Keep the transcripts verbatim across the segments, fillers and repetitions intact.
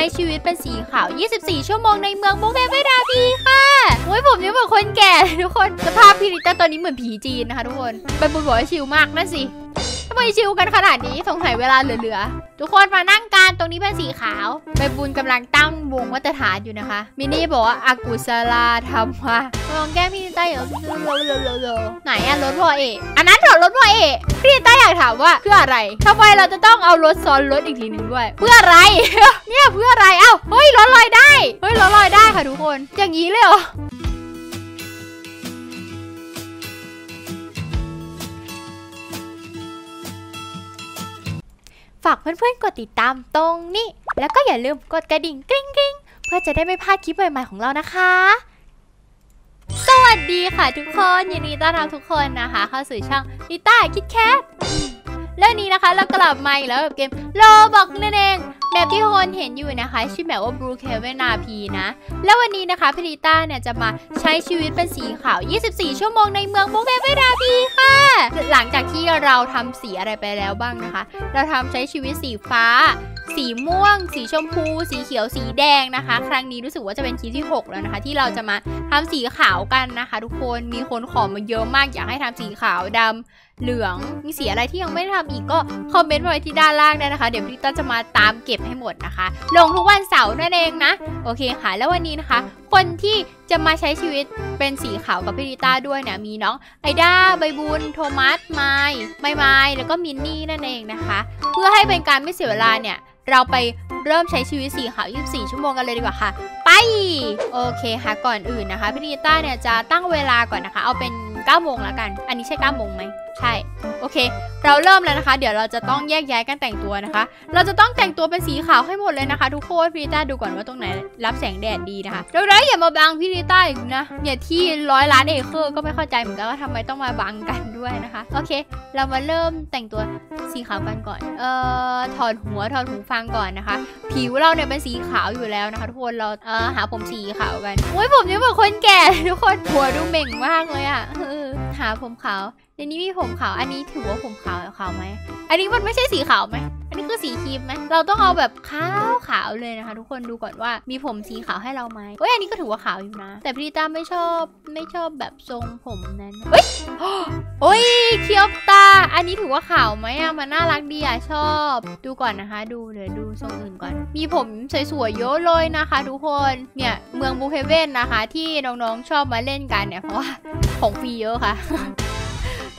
ช้ชีวิตเป็นสีขาวยี่สิบสี่ชั่วโมงในเมืองBrookhavenไม่ได้พี่ค่ะโอ้ยผมนี่เหมือนคนแก่ทุกคนสภาพพี่ริต้าตอนนี้เหมือนผีจีนนะคะทุกคนใบบุญบอกว่าชิลมากนั่นสิทำไมชิลกันขนาดนี้สงสัยเวลาเหลือๆทุกคนมานั่งกันตรงนี้เป็นสีขาวใบบุญกำลังตั้งวงวัตถานอยู่นะคะมินี่บอกว่าอากุศลธรรมะลองแก้พี่ริต้าอย่างไหนอะรถพ่อเอกอันนั้นรถพ่อเอกพี่ริต้าอยากถามว่าเพื่ออะไรทำไมเราจะต้องเอารถซ้อนรถอีกทีหนึ่งด้วยเพื่ออะไรเนี่ยเพื่ออะไรเอ้าเฮ้ยรถลอยได้เฮ้ยรถลอยได้ค่ะทุกคนอย่างนี้เลยเหรอฝากเพื่อนๆกดติดตามตรงนี้แล้วก็อย่าลืมกดกระดิ่งกริ๊งๆเพื่อจะได้ไม่พลาดคลิปใหม่ๆของเรานะคะสวัสดีค่ะทุกคนยินดีต้อนรับทุกคนนะคะเข้าสู่ช่องริต้าคิดแคทเรื่องนี้นะคะเรากลับมาอีกแล้วกับเกม Roblox นั่นเองแบบที่คนเห็นอยู่นะคะชื่อแบบว่า Brookhaven นะแล้ววันนี้นะคะพี่ริต้าเนี่ยจะมาใช้ชีวิตเป็นสีขาวยี่สิบสี่ชั่วโมงในเมือง Brookhaven ค่ะหลังจากที่เราทำสีอะไรไปแล้วบ้างนะคะเราทำใช้ชีวิตสีฟ้าสีม่วงสีชมพูสีเขียวสีแดงนะคะครั้งนี้รู้สึกว่าจะเป็นคลิปที่หกแล้วนะคะที่เราจะมาทำสีขาวกันนะคะทุกคนมีคนขอมาเยอะมากอยากให้ทำสีขาวดำเหลืองมีสีอะไรที่ยังไม่ได้ทำอีกก็คอมเมนต์ไว้ที่ด้านล่างได้นะคะเดี๋ยวพี่ริต้าจะมาตามเก็บให้หมดนะคะลงทุกวันเสาร์นั่นเองนะโอเคค่ะแล้ววันนี้นะคะคนที่จะมาใช้ชีวิตเป็นสีขาวกับพี่ริต้าด้วยเนี่ยมีน้องไอด้าใบบุญโทมัสไมล์ไมล์ไมล์แล้วก็มินนี่นั่นเองนะคะเพื่อให้เป็นการไม่เสียเวลาเนี่ยเราไปเริ่มใช้ชีวิตสีขาวยี่สิบสี่ชั่วโมงกันเลยดีกว่าค่ะไปโอเคค่ะก่อนอื่นนะคะพี่ริต้าเนี่ยจะตั้งเวลาก่อนนะคะเอาเป็นเก้าโมงแล้วกันอันนี้ใช่เก้าโมงไหมใช่โอเคเราเริ่มแล้วนะคะเดี๋ยวเราจะต้องแยกย้ายกันแต่งตัวนะคะเราจะต้องแต่งตัวเป็นสีขาวให้หมดเลยนะคะทุกคนพี่ริต้าดูก่อนว่าตรงไหนรับแสงแดดดีนะคะเดี๋ยวนะอย่ามาบังพี่ริต้าอีกนะเนี่ยที่ร้อยล้านเอเคอร์ก็ไม่เข้าใจเหมือนกันว่าทำไมต้องมาบังกันด้วยนะคะโอเคเรามาเริ่มแต่งตัวสีขาวกันก่อนเอ่อถอดหัวถอดหูฟังก่อนนะคะผิวเราเนี่ยเป็นสีขาวอยู่แล้วนะคะทุกคนเราเอ่อหาผมสีขาวกันโอ้ยผมนี่เหมือนคนแก่ทุกคนหัวดูเบ่งมากเลยอ่ะหาผมขาวในนี้มีผมขาวอันนี้ถือว่าผมขาวขาวไหมอันนี้มันไม่ใช่สีขาวไหมอันนี้คือสีครีมไหมเราต้องเอาแบบขาวขาวเลยนะคะทุกคนดูก่อนว่ามีผมสีขาวให้เราไหมเอ้ยอันนี้ก็ถือว่าขาวอยู่นะแต่พี่ริต้าไม่ชอบไม่ชอบแบบทรงผมนั้นเฮ้ยโอ้ยเคี้ยวตาอันนี้ถือว่าขาวไหมอะมันน่ารักดีอะชอบดูก่อนนะคะดูเดี๋ยวดูทรงอื่นก่อนมีผมสวยๆเยอะเลยนะคะทุกคนเนี่ยเมืองBrookhavenนะคะที่น้องๆชอบมาเล่นกันเนี่ยเพราะว่าของฟรีเยอะค่ะ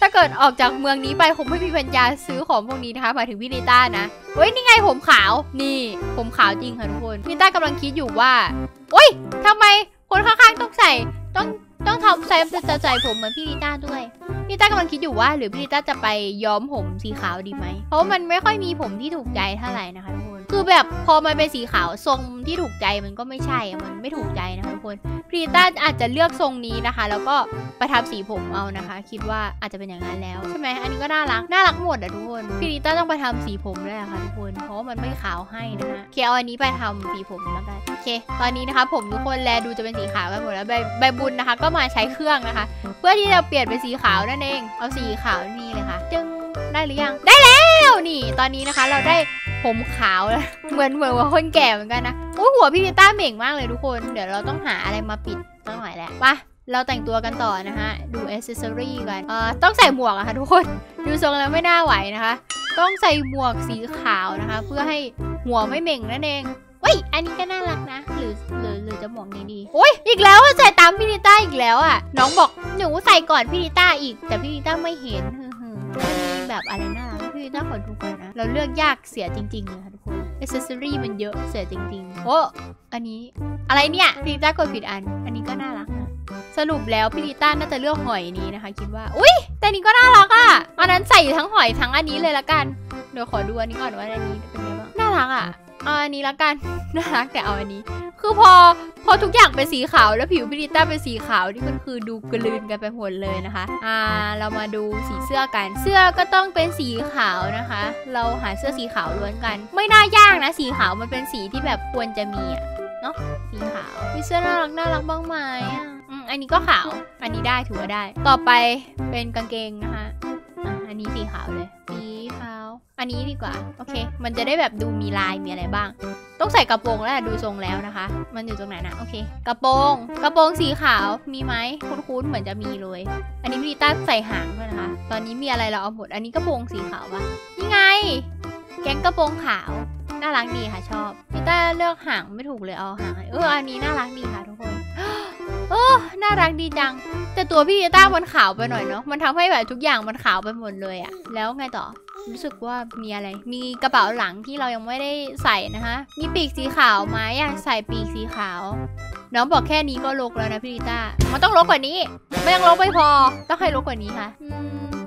ถ้าเกิดออกจากเมืองนี้ไปผมไม่มีปัญญาซื้อของพวกนี้นะคะหมายถึงพี่ริต้านะเฮ้ยนี่ไงผมขาวนี่ผมขาวจริงค่ะทุกคนพี่ริต้ากำลังคิดอยู่ว่าโอ๊ยทำไมคนข้างๆต้องใส่ต้องต้องทำใส่จะใส่ผมเหมือนพี่ริต้าด้วยพี่ริต้ากำลังคิดอยู่ว่าหรือพี่ริต้าจะไปย้อมผมสีขาวดีไหมเพราะมันไม่ค่อยมีผมที่ถูกใจเท่าไหร่นะคะทุกคนคือแบบพอมันเป็นสีขาวทรงที่ถูกใจมันก็ไม่ใช่มันไม่ถูกใจนะคะทุกคนพี่ริต้าอาจจะเลือกทรงนี้นะคะแล้วก็ไปทำสีผมเอานะคะคิดว่าอาจจะเป็นอย่างนั้นแล้วใช่ไหมอันนี้ก็น่ารักน่ารักหมดอ่ะทุกคนพี่ริต้าต้องไปทำสีผมแล้วค่ะทุกคนเพราะมันไม่ขาวให้นะคะเคเอาอันนี้ไปทำสีผมแล้วกันโอเคตอนนี้นะคะผมทุกคนแลดูจะเป็นสีขาวกันหมดแล้วใบใบบุญนะคะก็มาใช้เครื่องนะคะเพื่อที่จะเปลี่ยนเป็นสีขาวนั่นเองเอาสีขาวนี่เลยค่ะจึงได้หรือยังได้แล้วนี่ตอนนี้นะคะเราได้ผมขาวแล้วเหมือนเหมือนว่าคนแก่เหมือนกันนะโอ้หัวพี่ริต้าเหม่งมากเลยทุกคนเดี๋ยวเราต้องหาอะไรมาปิดตั้งหน่อยแหละป่ะเราแต่งตัวกันต่อนะคะดูแอคเซสซอรี่กันเอ่อต้องใส่หมวกอะค่ะทุกคนดูทรงแล้วไม่น่าไหวนะคะต้องใส่หมวกสีขาวนะคะเพื่อให้หัวไม่เหม่งนั่นเองเฮ้ยอันนี้ก็น่ารักนะหรือหรือหรือจะหมวกนี้ดีโอ้ยอีกแล้วใส่ตามพี่ริต้าอีกแล้วอะน้องบอกหนูใส่ก่อนพี่ริต้าอีกแต่พี่ริต้าไม่เห็นฮึฮึมีแบบอะไรน่ารักพี่ริต้าขอดูก่อนนะเราเลือกยากเสียจริงๆเลยค่ะทุกคนแอคเซสซอรี่มันเยอะเสียจริงๆโอ้อันนี้อะไรเนี่ยพี่ริต้ากดผิดอันอันนี้ก็น่ารักสรุปแล้วพี่ริต้าน่าจะเลือกหอยนี้นะคะคิดว่าอุ้ยแต่นี้ก็น่ารักอ่ะอันนั้นใส่ทั้งหอยทั้งอันนี้เลยละกันเดี๋ยวขอดูอันนี้ก่อนว่าอันนี้เป็นไงบ้างน่ารักอ่ะเอาอันนี้ละกันน่ารักแต่เอาอันนี้คือพอพอทุกอย่างเป็นสีขาวแล้วผิวพี่ริต้าเป็นสีขาวนี่มันคือดูกลืนกันไปหมดเลยนะคะอ่าเรามาดูสีเสื้อกันเสื้อก็ต้องเป็นสีขาวนะคะเราหาเสื้อสีขาวล้วนกันไม่น่ายากนะสีขาวมันเป็นสีที่แบบควรจะมีอ่ะเนาะสีขาวมีเสื้อน่ารักน่ารักบ้างไหมอ่ะอันนี้ก็ขาวอันนี้ได้ถือว่าได้ต่อไปเป็นกางเกงนะคะอ่ะอันนี้สีขาวเลยสีขาว อันนี้ดีกว่าโอเคมันจะได้แบบดูมีลายมีอะไรบ้างต้องใส่กระโปรงแล้วดูทรงแล้วนะคะมันอยู่ตรงไหนนะโอเคกระโปรงกระโปรงสีขาวมีไหมคุ้นๆเหมือนจะมีเลยอันนี้พี่ต้าใส่หางด้วยนะคะตอนนี้มีอะไรเราเอาหมดอันนี้กระโปรงสีขาววะนี่ไงแก๊งกระโปรงขาวน่ารักดีค่ะชอบพี่ต้าเลือกหางไม่ถูกเลยเอาหางเอออันนี้น่ารักดีค่ะทุกคนโอ้น่ารักดีจังแต่ตัวพี่ต้ามันขาวไปหน่อยเนาะมันทำให้แบบทุกอย่างมันขาวไปหมดเลยอะแล้วไงต่อรู้สึกว่ามีอะไรมีกระเป๋าหลังที่เรายังไม่ได้ใส่นะคะมีปีกสีขาวไหมอยากใส่ปีกสีขาวน้องบอกแค่นี้ก็ลกแล้วนะพี่ต้ามันต้องลกกว่านี้ไม่ยังลกไม่พอต้องให้ลกกว่านี้ค่ะ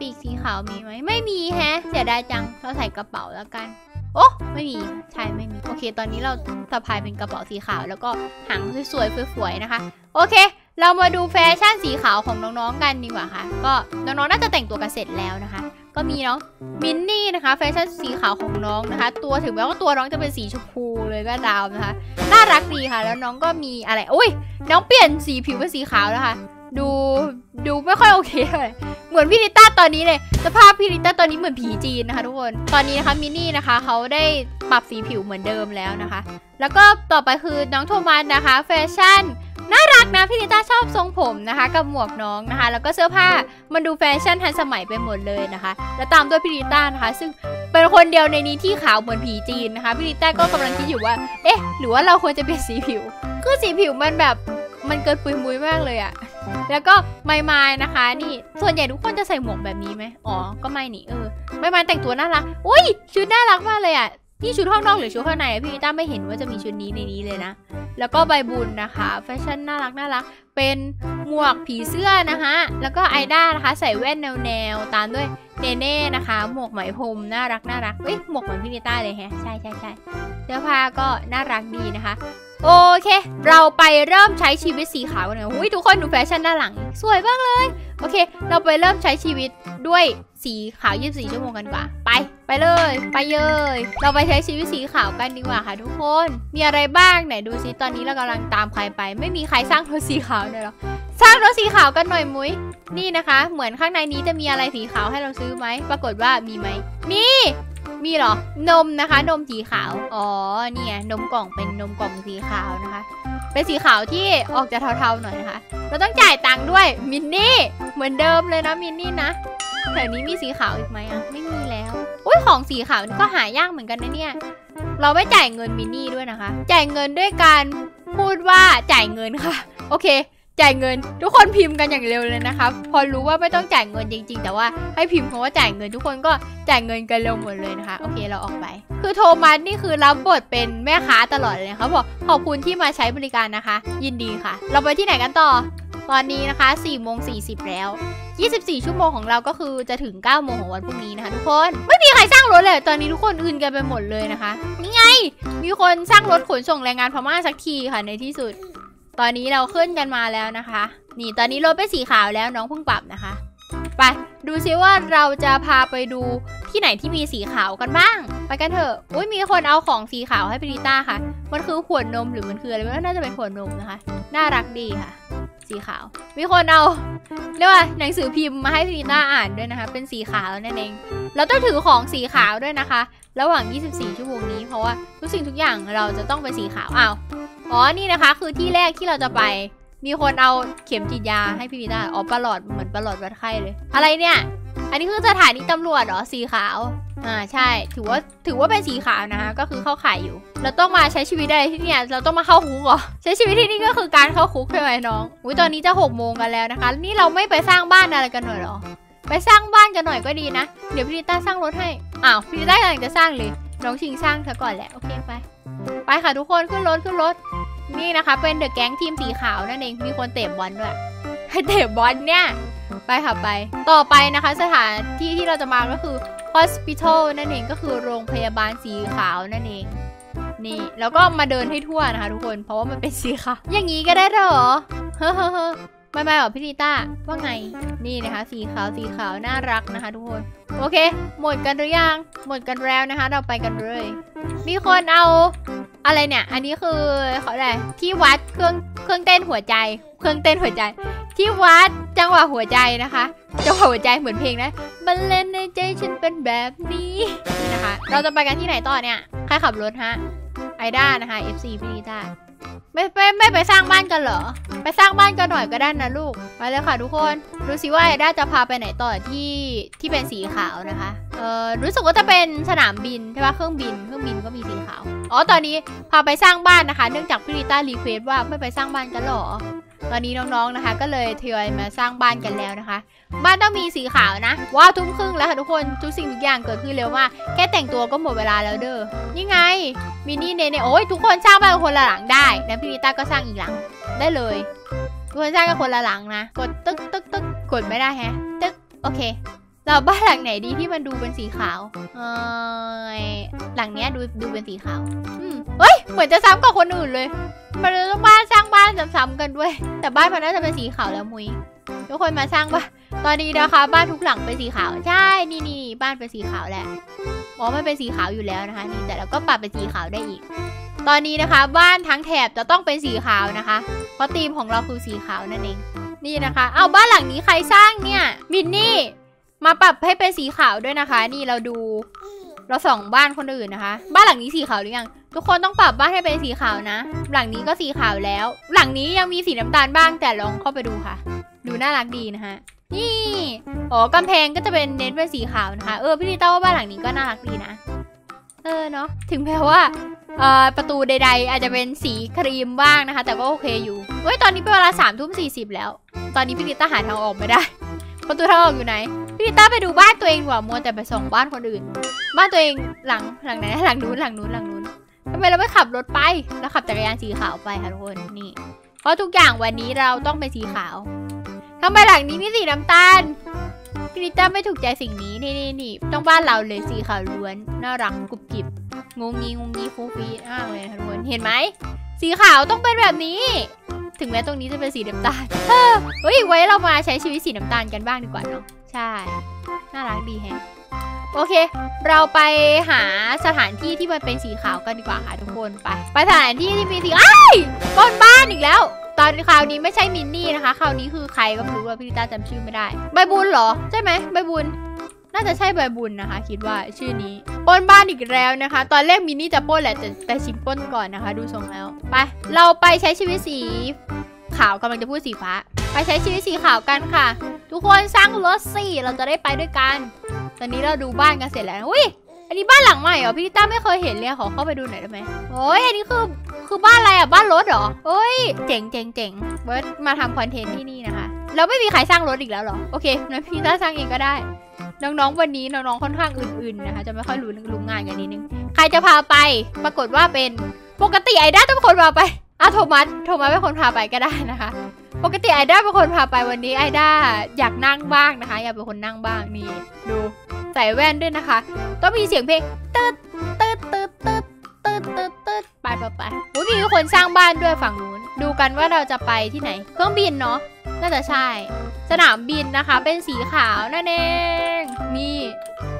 ปีกสีขาวมีไหมไม่มีแฮะเสียดายจังเราใส่กระเป๋าแล้วกันโอ้ไม่มีใช่ไม่มีโอเคตอนนี้เราสะพายเป็นกระเป๋าสีขาวแล้วก็หางสวยๆฝวยๆนะคะโอเคเรามาดูแฟชั่นสีขาวของน้องๆกันดีกว่าค่ะก็น้องๆน่าจะแต่งตัวกันเสร็จแล้วนะคะก็มีน้องมินนี่นะคะแฟชั่นสีขาวของน้องนะคะตัวถึงแม้ว่าตัวน้องจะเป็นสีชมพูเลยก็ตามนะคะน่ารักดีค่ะแล้วน้องก็มีอะไรอุ้ยน้องเปลี่ยนสีผิวเป็นสีขาวแล้วค่ะดูดูไม่ค่อยโอเคเลยเหมือนพี่ริต้าตอนนี้เลยสภาพพี่ริต้าตอนนี้เหมือนผีจีนนะคะทุกคนตอนนี้นะคะมินนี่นะคะเขาได้ปรับสีผิวเหมือนเดิมแล้วนะคะแล้วก็ต่อไปคือน้องโทมัสนะคะแฟชั่นน่ารักนะพี่ริต้าชอบทรงผมนะคะกับหมวกน้องนะคะแล้วก็เสื้อผ้ามันดูแฟชั่นทันสมัยไปหมดเลยนะคะและตามด้วยพี่ริต้านะคะซึ่งเป็นคนเดียวในนี้ที่ขาวเหมือนผีจีนนะคะพี่ริต้าก็กำลังคิดอยู่ว่าเอ๊ะหรือว่าเราควรจะเปลี่ยนสีผิวคือสีผิวมันแบบมันเกินปุยมุยมากเลยอะแล้วก็ไมไมนะคะนี่ส่วนใหญ่ทุกคนจะใส่หมวกแบบนี้ไหมอ๋อก็ไม่นี่เออไมไมแต่งตัวน่ารักอุ้ยชุดน่ารักมากเลยอะนี่ชุดข้างนอกหรือชุดข้างในพี่ริต้าไม่เห็นว่าจะมีชุดนี้ในนี้เลยนะแล้วก็ใบบุญนะคะแฟชั่นน่ารักน่ารักเป็นหมวกผีเสื้อนะคะแล้วก็ไอด้านะคะใส่แว่นแนวๆตามด้วยเนเน่นะคะหมวกไหมพรมน่ารักน่ารักเอ้ยหมวกเหมือนพี่ริต้าเลยแฮะใช่ใช่ใช่เสื้อผ้าก็น่ารักดีนะคะโอเคเราไปเริ่มใช้ชีวิตสีขาวกันเลยอุ้ยทุกคนดูแฟชั่นด้านหลังสวยมากเลยโอเคเราไปเริ่มใช้ชีวิตด้วยสีขาวยี่สิบสี่ชั่วโมงกันกว่าไปไปเลยไปเลยเราไปใช้ชีวิตสีขาวกันดีกว่าค่ะทุกคนมีอะไรบ้างไหนดูซิตอนนี้เรากำลังตามใครไปไม่มีใครสร้างรถสีขาวเลยหรอสร้างรถสีขาวกันหน่อยมุ้ยนี่นะคะเหมือนข้างในนี้จะมีอะไรสีขาวให้เราซื้อไหมปรากฏว่ามีไหมมีมีหรอนมนะคะนมสีขาวอ๋อเนี่ยนมกล่องเป็นนมกล่องสีขาวนะคะเป็นสีขาวที่ออกจะเทาๆหน่อยนะคะเราต้องจ่ายตังค์ด้วยมินนี่เหมือนเดิมเลยนะมินนี่นะแถวนี้มีสีขาวอีกไหมอ่ะไม่มีแล้วอุ้ยของสีขาวก็หายากเหมือนกันนะเนี่ยเราไม่จ่ายเงินมินนี่ด้วยนะคะจ่ายเงินด้วยการพูดว่าจ่ายเงินค่ะโอเคจ่ายเงินทุกคนพิมพ์กันอย่างเร็วเลยนะคะพอรู้ว่าไม่ต้องจ่ายเงินจริงๆแต่ว่าให้พิมพ์เพราะว่าจ่ายเงินทุกคนก็จ่ายเงินกันเร็วหมดเลยนะคะโอเคเราออกไปคือโทมัสนี่คือรับบทเป็นแม่ค้าตลอดเลยนะคะบอกขอบคุณที่มาใช้บริการนะคะยินดีค่ะเราไปที่ไหนกันต่อตอนนี้นะคะสี่โมงสี่สิบแล้วยี่สิบสี่ชั่วโมงของเราก็คือจะถึงเก้าโมงของวันพรุ่งนี้นะคะทุกคนไม่มีใครสร้างรถเลยตอนนี้ทุกคนอื่นกันไปหมดเลยนะคะนี่ไงมีคนสร้างรถขนส่งแรงงานพม่าสักทีค่ะในที่สุดตอนนี้เราขึ้นกันมาแล้วนะคะนี่ตอนนี้รถเป็นสีขาวแล้วน้องเพิ่งปรับนะคะไปดูซิว่าเราจะพาไปดูที่ไหนที่มีสีขาวกันบ้างไปกันเถอะอุ้ยมีคนเอาของสีขาวให้พี่ริต้าค่ะมันคือขวดนมหรือมันคืออะไรไม่รู้น่าจะเป็นขวดนมนะคะน่ารักดีค่ะสีขาวมีคนเอาเรียกว่าหนังสือพิมพ์มาให้พี่ริต้าอ่านด้วยนะคะเป็นสีขาวนั่นเองเราต้องถือของสีขาวด้วยนะคะระหว่างยี่สิบสี่ชั่วโมงนี้เพราะว่าทุกสิ่งทุกอย่างเราจะต้องเป็นสีขาวอ้าวอ๋อนี่นะคะคือที่แรกที่เราจะไปมีคนเอาเข็มฉีดยาให้พี่ริต้าอ๋อประหลอดเหมือนประหลอดวัดไข้เลยอะไรเนี่ยอันนี้คือสถานีตำรวจเหรอสีขาวอ่าใช่ถือว่าถือว่าเป็นสีขาวนะคะก็คือเข้าข่ายอยู่เราต้องมาใช้ชีวิตอะไรที่เนี่ยเราต้องมาเข้าคุกเหรอใช้ชีวิตที่นี่ก็คือการเข้าคุกใช่ไหมน้องอุ้ยตอนนี้จะหกโมงกันแล้วนะคะนี่เราไม่ไปสร้างบ้านอะไรกันหน่อยหรอไปสร้างบ้านกันหน่อยก็ดีนะเดี๋ยวพี่ริต้าสร้างรถให้อ้าวพี่ริต้ากำลังจะสร้างเลยน้องชิงสร้างเธอก่อนแหละโอเคไปไปค่ะทุกคนขึ้นรถขึ้นรถนี่นะคะเป็นเดอะแก๊งทีมสีขาวนั่นเองมีคนเตะบอลด้วยให้เตะบอลเนี่ยไปค่ะไปต่อไปนะคะสถานที่ที่เราจะมาก็คือ hospital นั่นเองก็คือโรงพยาบาลสีขาวนั่นเองนี่แล้วก็มาเดินให้ทั่วนะคะทุกคนเพราะว่ามันเป็นสีขาวอย่างนี้ก็ได้เหรอเฮ้อไม่ไม่หรอพี่ริต้าว่าไงนี่นะคะสีขาวสีขาวน่ารักนะคะทุกคนโอเคหมดกันหรือยังหมดกันแล้วนะคะเราไปกันเลยมีคนเอาอะไรเนี่ยอันนี้คือเขาอะไรที่วัดเครื่องเครื่องเต้นหัวใจเครื่องเต้นหัวใจที่วัดจังหวะหัวใจนะคะ จะหัวใจเหมือนเพลงนะมันเล่นในใจฉันเป็นแบบนี้นะคะเราจะไปกันที่ไหนต่อเนี่ยใครขับรถฮะไอด้านะคะ เอฟ ซี พี่นิต้าไม่ไม่ไม่ไปสร้างบ้านกันเหรอไปสร้างบ้านกันหน่อยก็ได้นะลูกไปเลยค่ะทุกคนดูสิว่าไอด้าจะพาไปไหนต่อที่ที่เป็นสีขาวนะคะเออรู้สึกว่าจะเป็นสนามบินใช่ปะเครื่องบินเครื่องบินก็มีสีขาวอ๋อตอนนี้พาไปสร้างบ้านนะคะเนื่องจากพี่นิต้ารีเควสว่าไม่ไปสร้างบ้านกันเหรอตอนนี้น้องๆนะคะก็เลยทยอยมาสร้างบ้านกันแล้วนะคะบ้านต้องมีสีขาวนะว้าวทุ่มครึ่งแล้วค่ะทุกคนทุกสิ่งทุกอย่างเกิดขึ้นเร็วมากแค่แต่งตัวก็หมดเวลาแล้วเด้อนี่ไงมินี่เนเนโอ้ยทุกคนสร้างบ้านคนละหลังได้นะพี่นิต้าก็สร้างอีกหลังได้เลยทุกคนสร้างกันคนละหลังนะกดตึ๊กตึ๊กตึ๊กกดไม่ได้แฮะตึ๊กโอเคเราบ้านหลังไหนดีที่มันดูเป็นสีขาวเออหลังเนี้ยดูดูเป็นสีขาวอืมเฮ้ยเหมือนจะซ้ำกับคนอื่นเลยมาเรื่องบ้านสร้างบ้านซ้ำๆกันด้วยแต่บ้านมันน่าจะเป็นสีขาวแล้วมุยทุกคนมาสร้างบ้านตอนนี้นะคะบ้านทุกหลังเป็นสีขาวใช่นี่นี่บ้านเป็นสีขาวแหละมองมันเป็นสีขาวอยู่แล้วนะคะนี่แต่เราก็ปรับเป็นสีขาวได้อีกตอนนี้นะคะบ้านทั้งแถบจะต้องเป็นสีขาวนะคะเพราะธีมของเราคือสีขาวนั่นเองนี่นะคะเอาบ้านหลังนี้ใครสร้างเนี่ยมินนี่มาปรับให้เป็นสีขาวด้วยนะคะนี่เราดูเราส่องบ้านคนอื่นนะคะบ้านหลังนี้สีขาวหรือยังทุกคนต้องปรับบ้านให้เป็นสีขาวนะหลังนี้ก็สีขาวแล้วหลังนี้ยังมีสีน้ำตาลบ้างแต่ลองเข้าไปดูค่ะดูน่ารักดีนะคะนี่อ๋อกำแพงก็จะเป็นเน้นเป็นสีขาวนะคะเออพี่นิต้าว่าบ้านหลังนี้ก็น่ารักดีนะเออเนาะถึงแม้ว่าเอ่อประตูใดๆอาจจะเป็นสีครีมบ้างนะคะแต่ก็โอเคอยู่เฮ้ยตอนนี้เป็นเวลาสามทุ่มสี่สิบแล้วตอนนี้พี่นิต้าหาทางออกไม่ได้ประตูทางออกอยู่ไหนพี่นิต้าไปดูบ้านตัวเองว่ะมัวแต่ไปส่องบ้านคนอื่นบ้านตัวเองหลังหลังไหนหลังนู้นหลังนู้นหลังนู้นทำไมเราไม่ขับรถไปเราขับจักรยานสีขาวไปค่ะทุกคนนี่เพราะทุกอย่างวันนี้เราต้องเป็นสีขาวทำไมหลังนี้มีสีน้ำตาลพี่นิต้าไม่ถูกใจสิ่งนี้นี่นี่นี่ต้องบ้านเราเลยสีขาวล้วนน่ารักกรุบกริบงงงี้งงงี้ฟูฟีอ้าวเลยค่ะทุกคนเห็นไหมสีขาวต้องเป็นแบบนี้ถึงแม้ตรงนี้จะเป็นสีน้ำตาลเฮ้ยเฮ้ยไว้เรามาใช้ชีวิตสีน้ำตาลกันบ้างดีกว่าเนาะใช่น่ารักดีแฮะโอเคเราไปหาสถานที่ที่มันเป็นสีขาวกันดีกว่าค่ะทุกคนไปไปสถานที่ที่มีสีอ้ายต้นบ้านอีกแล้วตอนคราวนี้ไม่ใช่มินนี่นะคะคราวนี้คือใครก็ไม่รู้ว่าพี่นิต้าจำชื่อไม่ได้ใบบุญเหรอใช่ไหมใบบุญน่าจะใช่ใบบุญนะคะคิดว่าชื่อนี้ปล้นบ้านอีกแล้วนะคะตอนแรกมินนี่จะปล้นแหละแต่แต่ชิมปล้นก่อนนะคะดูทรงแล้วไปเราไปใช้ชีวิตสีขาวกำลังจะพูดสีฟ้าไปใช้ชีวิตสีขาวกันค่ะทุกคนสร้างรถสิเราจะได้ไปด้วยกันตอนนี้เราดูบ้านกันเสร็จแล้วอุ้ยอันนี้บ้านหลังใหม่เหรอพี่นิต้าไม่เคยเห็นเลยขอเข้าไปดูหน่อยได้ไหมโอ้ยอันนี้คือคือบ้านอะไรอ่ะบ้านรถเหรอเอ้ยเจ๋งเจ๋งเจ๋งเบิร์ดมาทำคอนเทนต์ที่นี่นะคะเราไม่มีใครสร้างรถอีกแล้วเหรอโอเคงั้นพี่นิต้าสร้างเองก็ได้น้องๆวันนี้น้องๆค่อนข้างอื่นๆนะคะจะไม่ค่อยรู้ลุงงานกันนิดนึงใครจะพาไปปรากฏว่าเป็นปกติไอด้าต้องเป็นคนพาไปอ่ะโทมัสโทมัสเป็นคนพาไปก็ได้นะคะปกติไอด้าเป็นคนพาไปวันนี้ไอด้าอยากนั่งบ้างนะคะอยากเป็นคนนั่งบ้างนี่ดูใส่แว่นด้วยนะคะต้องมีเสียงเพลงตึ๊ดตึ๊ดตึ๊ดตึ๊ดตึ๊ดตึ๊ดตึ๊ดไปไปไปมีคนสร้างบ้านด้วยฝั่งนู้นดูกันว่าเราจะไปที่ไหนเครื่องบินเนาะน่าจะใช่สนามบินนะคะเป็นสีขาวนั่นเองนี่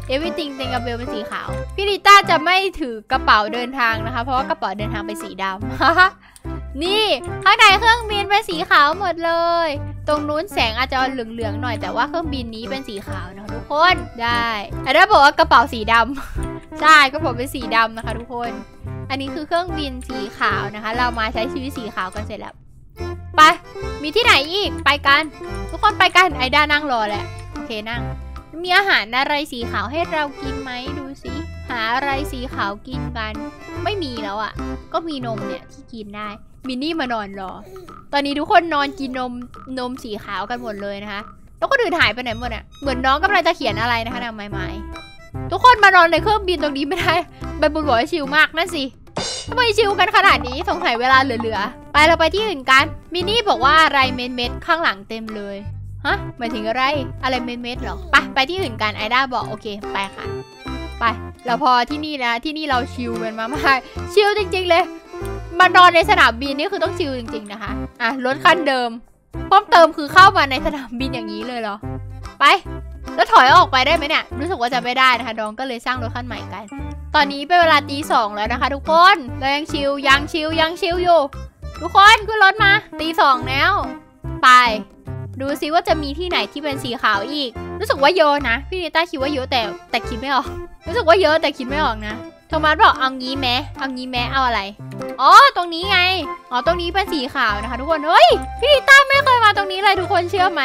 เอวิติงเต็งกับเบลเป็นสีขาวพี่นิต้าจะไม่ถือกระเป๋าเดินทางนะคะเพราะว่ากระเป๋าเดินทางเป็นสีดำนี่ข้างในเครื่องบินเป็นสีขาวหมดเลยตรงนู้นแสงอาจจะเหลืองๆหน่อยแต่ว่าเครื่องบินนี้เป็นสีขาวนะทุกคนได้ไอ้ด้าบอกว่ากระเป๋าสีดำใช่กระเป๋าเป็นสีดำนะคะทุกคนอันนี้คือเครื่องบินสีขาวนะคะเรามาใช้ชีวิตสีขาวกันเสร็จแล้วไปมีที่ไหนอีกไปกันทุกคนไปกันไอด้านั่งรอแหละโอเคนั่งมีอาหารอะไรสีขาวให้เรากินไหมดูสิหาอะไรสีขาวกินกันไม่มีแล้วอ่ะก็มีนมเนี่ยที่กินได้มินนี่มานอนรอตอนนี้ทุกคนนอนกินนมนมสีขาวกันหมดเลยนะคะแล้วก็ดื่นหายไปไหนหมดอ่ะเหมือนน้องกำลังจะเขียนอะไรนะคะนางไม้ไม้ทุกคนมานอนในเครื่องบินตรงนี้ไม่ได้ใบบุญบอกว่าชิลมากนั่นสิทำไมชิลกันขนาดนี้สงสัยเวลาเหลือๆไปเราไปที่อื่นกันมินนี่บอกว่าอะไรเม็ดเม็ดข้างหลังเต็มเลยฮะหมายถึงอะไรอะไรเม็ดเม็ดหรอไปไปที่อื่นกันไอด้าบอกโอเคไปค่ะไปเราพอที่นี่นะที่นี่เราชิลกันมากๆชิลจริงๆเลยมานอนในสนามบินนี่คือต้องชิลจริงๆนะคะอ่ะรถคันเดิมเพิ่มเติมคือเข้ามาในสนามบินอย่างนี้เลยเหรอไปแล้วถอยออกไปได้ไหมเนี่ยรู้สึกว่าจะไม่ได้นะคะน้องก็เลยสร้างรถคันใหม่กันตอนนี้เป็นเวลาตีสองแล้วนะคะทุกคนเรายังชิลยังชิลยังชิลอยู่ทุกคนขึ้นรถมาตีสองแล้วไป ดูซิว่าจะมีที่ไหนที่เป็นสีขาวอีกรู้สึกว่าเยอะนะพี่เนต้าคิดว่าเยอะแต่แต่คิดไม่ออกรู้สึกว่าเยอะแต่คิดไม่ออกนะโทมัสบอกเอางี้แม้เอางี้แม้เอาอะไรอ๋อตรงนี้ไงอ๋อตรงนี้เป็นสีขาวนะคะทุกคนเฮ้ยพี่ดิต้าไม่เคยมาตรงนี้เลยทุกคนเชื่อไหม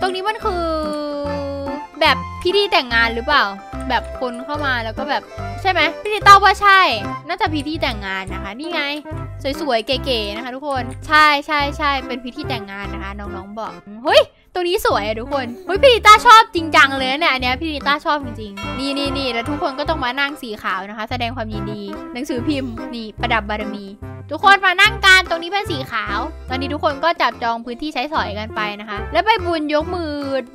ตรงนี้มันคือแบบพิธีแต่งงานหรือเปล่าแบบคนเข้ามาแล้วก็แบบใช่ไหมพี่ดิต้าว่าใช่น่าจะพิธีแต่งงานนะคะนี่ไงสวยๆเก๋ๆนะคะทุกคนใช่ใช่ใช่เป็นพิธีแต่งงานนะคะน้องๆบอกเฮ้ยตรงนี้สวยอะทุกคนเฮ้ยพี่ดิต้าชอบจริงจังเลยเนี่ยอันเนี้ยพี่ดิต้าชอบจริงๆนี่นี่นี่แล้วทุกคนก็ต้องมานั่งสีขาวนะคะแสดงความยินดีหนังสือพิมพ์นี่ประดับบารมีทุกคนมานั่งกันตรงนี้เป็นสีขาวตอนนี้ทุกคนก็จับจองพื้นที่ใช้สอยกันไปนะคะแล้วใบบุญยกมือ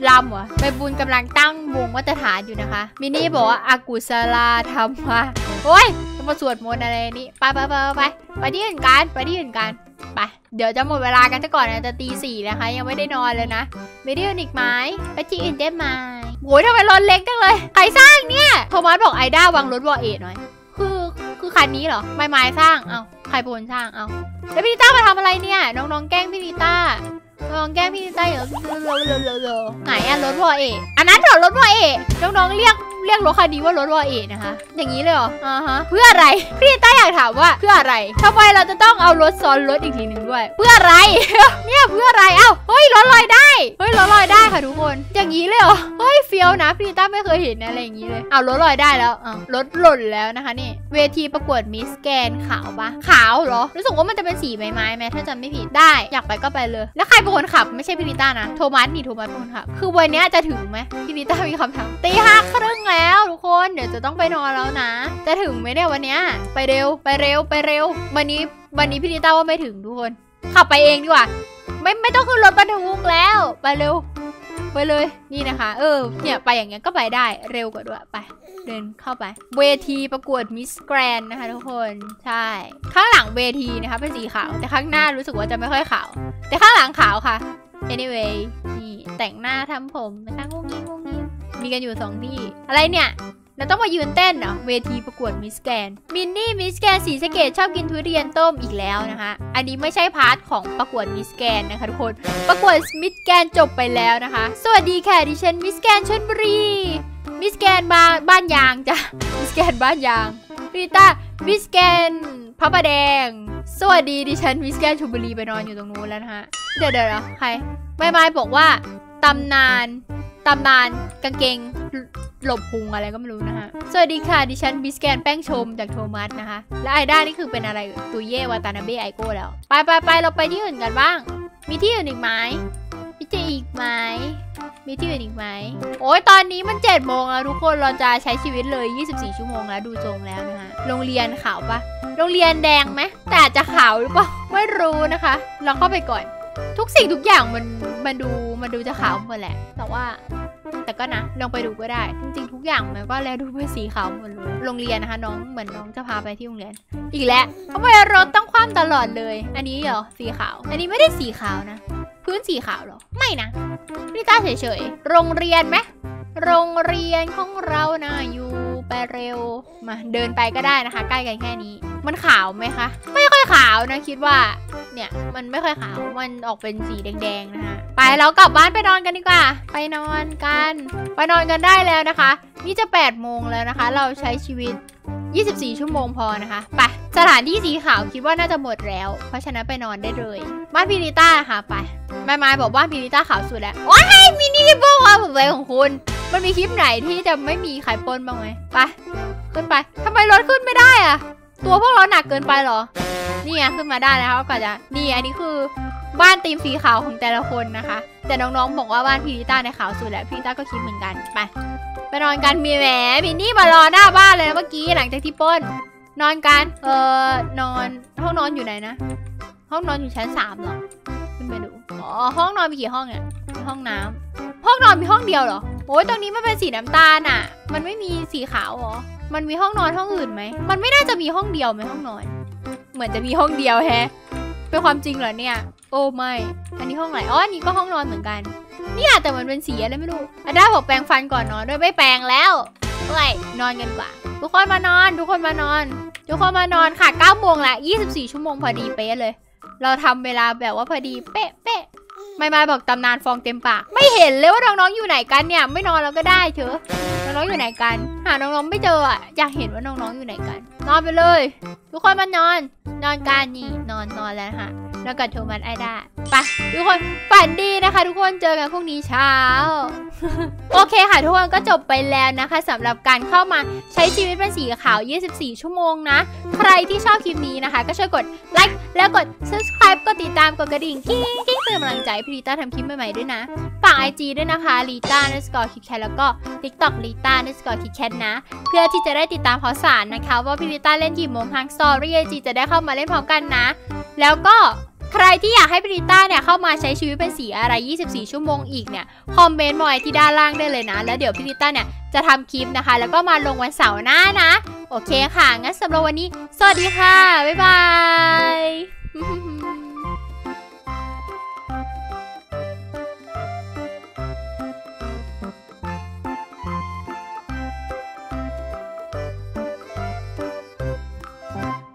ลำวะใบบุญกำลังตั้งวงวัฏฐานอยู่นะคะมินี่บอกว่าอากุศลาธรรมะโอ้ยจะมาสวดมนต์อะไรนี่ไปไปไปไปไปที่อื่นกันไปที่อื่นกันไปเดี๋ยวจะหมดเวลากันซะก่อนนะจะตีสี่นะคะยังไม่ได้นอนเลยนะไม่ได้อีกไหมไปที่อื่นได้ไหมโอ้ยทำไมรถเล็กจังเลยใครสร้างเนี่ยโทมัสบอกไอด้าวางรถวอเอทหน่อยคือคือคันนี้เหรอไม้ไม้สร้างเอาใครโผล่ช่างเอาแล้วพี่ดิต้ามาทำอะไรเนี่ยน้องๆแกล้งพี่ดิต้าน้องแกล้งพี่ดิต้าเหรอไหนอะรถวอเออันนั้นเหรอรถวอเอน้องๆเรียกเรียกรถคันนี้ว่ารถวอเอนะคะอย่างนี้เลยเหรออ่าฮะเพื่ออะไรพี่ดิต้าอยากถามว่าเพื่ออะไรทำไมเราจะต้องเอารถซ้อนรถอีกทีหนึ่งด้วยเพื่ออะไรเนี่ยเพื่ออะไรเอ้าเฮ้ยรถลอยได้เฮ้ยรถลอยได้ค่ะทุกคนอย่างนี้เลยเหรอเฮ้ยเฟี้ยวนะพี่ดิต้าไม่เคยเห็นอะไรอย่างนี้เลยเอารถลอยได้แล้วอ่ะรถหล่นแล้วนะคะนี่เวทีประกวดมิสแกรนด์ขาวปะขาวเหรอรู้สึกว่ามันจะเป็นสีไม้ไม้ไหมถ้าจำไม่ผิดได้อยากไปก็ไปเลยแล้วใครเป็นคนขับไม่ใช่พี่ดิต้านะโทมัสนี่โทมัสเป็นคนขับคือวันนี้จะถึงไหมพี่ดิต้ามีคำถามตีห้าครึ่งแล้วทุกคนเดี๋ยวจะต้องไปนอนแล้วนะจะถึงไหมเนี่ยวันนี้ไปเร็วไปเร็วไปเร็ววันนี้วันนี้พี่ดิต้าว่าไม่ถึงทุกคนขับไปเองดีกว่าไม่ไม่ต้องขึ้นรถบรรทุกแล้วไปเร็วไปเลยนี่นะคะเออเนี่ยไปอย่างเงี้ยก็ไปได้เร็วกว่าด้วยไปเดินเข้าไปเวทีประกวดมิสแกรนด์นะคะทุกคนใช่ข้างหลังเวทีนะคะเป็นสีขาวแต่ข้างหน้ารู้สึกว่าจะไม่ค่อยขาวแต่ข้างหลังขาวค่ะ anyway นี่แต่งหน้าทำผมนะคะงุ้งยิ้มงุ้งยิ้มมีกันอยู่สองที่อะไรเนี่ยเราต้องมายืนเต้นเหรอเวทีประกวดมิสแกรนด์มินนี่มิสแกรนด์สีสะเกษชอบกินทุเรียนต้มอีกแล้วนะคะอันนี้ไม่ใช่พาร์ทของประกวดมิสแกรนด์นะคะทุกคนประกวดมิสแกรนด์จบไปแล้วนะคะสวัสดีค่ะดิฉันมิสแกรนด์ชลบุรีมิสแกรนด์บ้านยางจ้ะมิสแกรนด์บ้านยางริต้ามิสแกรนด์พระประแดงสวัสดีดิฉันมิสแกรนด์ชลบุรีไปนอนอยู่ตรงนู้นแล้วนะคะเดี๋ยวเดี๋ยวเหรอใครไม่ไม่บอกว่าตำนานตำนานกางเกงหลบพุงอะไรก็ไม่รู้นะคะสวัสดีค่ะดิฉันบิสแกนแป้งชมจากโทมัสนะคะและไอด้านี่คือเป็นอะไรตุยเย่วาตานาเบะไอโก้แล้วไปไปไปเราไปที่อื่นกันบ้างมีที่อื่นอีกไหมมีที่อีกไหมมีที่อื่นอีกไหมโอ้ยตอนนี้มันเจ็ดโมงแล้วทุกคนเราจะใช้ชีวิตเลยยี่สิบสี่ชั่วโมงแล้วดูทรงแล้วนะคะโรงเรียนขาวปะโรงเรียนแดงไหมแต่อาจจะขาวหรือเปล่าไม่รู้นะคะเราเข้าไปก่อนทุกสิ่งทุกอย่างมันมันดูมันดูจะขาวหมดแหละแต่ว่าแต่ก็นะลองไปดูก็ได้จริงๆทุกอย่างมันก็แล้วดูเป็นสีขาวหมดเลยโรงเรียนนะคะน้องเหมือนน้องจะพาไปที่โรงเรียนอีกแล้วทำไมรถต้องคว่ำตลอดเลยอันนี้เหรอสีขาวอันนี้ไม่ได้สีขาวนะพื้นสีขาวเหรอไม่นะพี่ต้าเฉยๆโรงเรียนไหมโรงเรียนของเรานะอยู่ไปเร็วมาเดินไปก็ได้นะคะใกล้กันแค่นี้มันขาวไหมคะไม่ค่อยขาวนะคิดว่าเนี่ยมันไม่ค่อยขาวมันออกเป็นสีแดงๆนะคะไปเรากลับบ้านไปนอนกันดีกว่าไปนอนกันไปนอนกันได้แล้วนะคะนี่จะแปดโมงแล้วนะคะเราใช้ชีวิตยี่สิบสี่ชั่วโมงพอนะคะไปสถานที่สีขาวคิดว่าน่าจะหมดแล้วเพราะฉะนั้นไปนอนได้เลยบ้านพีริต้าค่ะไปแม่ไม้บอกบ้านพีริต้าขาวสุดแล้วโอ้ยมินิบอกว่าผมไปของคุณมันมีคลิปไหนที่จะไม่มีใครปนบ้างไหมไปขึ้นไปทำไมรถขึ้นไม่ได้อะตัวพวกเราหนักเกินไปหรอนี่ไงขึ้นมาได้แล้วก็จะนี่อันนี้คือบ้านตีมสีขาวของแต่ละคนนะคะแต่น้องๆบอกว่าบ้านพีริต้าในขาวสุดแหละพีริต้าก็คิดเหมือนกันไปไปนอนกันมีแหมมินนี่มารอหน้าบ้านเลยนะเมื่อกี้หลังจากที่ปนนอนกันเออนอนห้องนอนอยู่ไหนนะห้องนอนอยู่ชั้นสามหรอขึ้นไปดูอ๋อห้องนอนมีกี่ห้องเนี่ยห้องน้ำห้องนอนมีห้องเดียวเหรอโอ้ยตรงนี้มันเป็นสีน้ำตาลอ่ะมันไม่มีสีขาวหรอมันมีห้องนอนห้องอื่นไหมมันไม่น่าจะมีห้องเดียวไหมห้องนอนเหมือนจะมีห้องเดียวแฮะเป็นความจริงเหรอเนี่ยโอ้ไม่อันนี้ห้องไหนอ๋ออันนี้ก็ห้องนอนเหมือนกันเนี่ยแต่มันเป็นสีอะไรไม่รู้อาด้าบอกแปรงฟันก่อนนอนด้วยไม่แปรงแล้วเอ้ยนอนกันกว่าทุกคนมานอนทุกคนมานอนทุกคนมานอนค่ะเก้าโมงละยี่สิบสี่ชั่วโมงพอดีเป๊ะเลยเราทำเวลาแบบว่าพอดีเป๊ะเป๊ะ ไม่ไม่บอกตำนานฟองเต็มปากไม่เห็นเลยว่าน้องๆอยู่ไหนกันเนี่ยไม่นอนเราก็ได้เถอะน้องๆอยู่ไหนกันหาน้องๆไม่เจออ่ะอยากเห็นว่าน้องๆอยู่ไหนกันนอนไปเลยทุกคนมานอนนอนกันนี่นอนนอนแล้วค่ะแล้วก็โทรมันไอด้าไปทุกคนฝันดีนะคะทุกคนเจอกันพรุ่งนี้เช้า โอเคค่ะทุกคนก็จบไปแล้วนะคะสำหรับการเข้ามาใช้ชีวิตเป็นสีขาวยี่สิบสี่ชั่วโมงนะใครที่ชอบคลิปนี้นะคะก็ช่วยกดไลค์แล้วกด ซับสไครบ์ กดติดตามกดกระดิ่งกิ๊งกิ๊งเป็นกำลังใจพี่ลิต้าทำคลิปใหม่ๆด้วยนะฝาก ไอ จี ด้วยนะคะลิต้า underscore kitcat แล้วก็ ติ๊กต็อก ลิต้า underscore kitcat นะเพื่อที่จะได้ติดตามข่าวสารนะคะว่าพี่ลิต้าเล่นกี่โมงทาง สตอรี่ ไอ จี จะได้เข้ามาเล่นพร้อมกันนะแล้วก็ใครที่อยากให้พี่ลิต้าเนี่ยเข้ามาใช้ชีวิตเป็นสีอะไรยี่สิบสี่ชั่วโมงอีกเนี่ยคอมเมนต์มาที่ด้านล่างได้เลยนะแล้วเดี๋ยวพี่ลิต้าเนี่ยจะทำคลิปนะคะแล้วก็มาลงวันเสาร์หน้านะโอเคค่ะงั้นสำหรับวันนี้สวัสดีค่ะบ๊ายบาย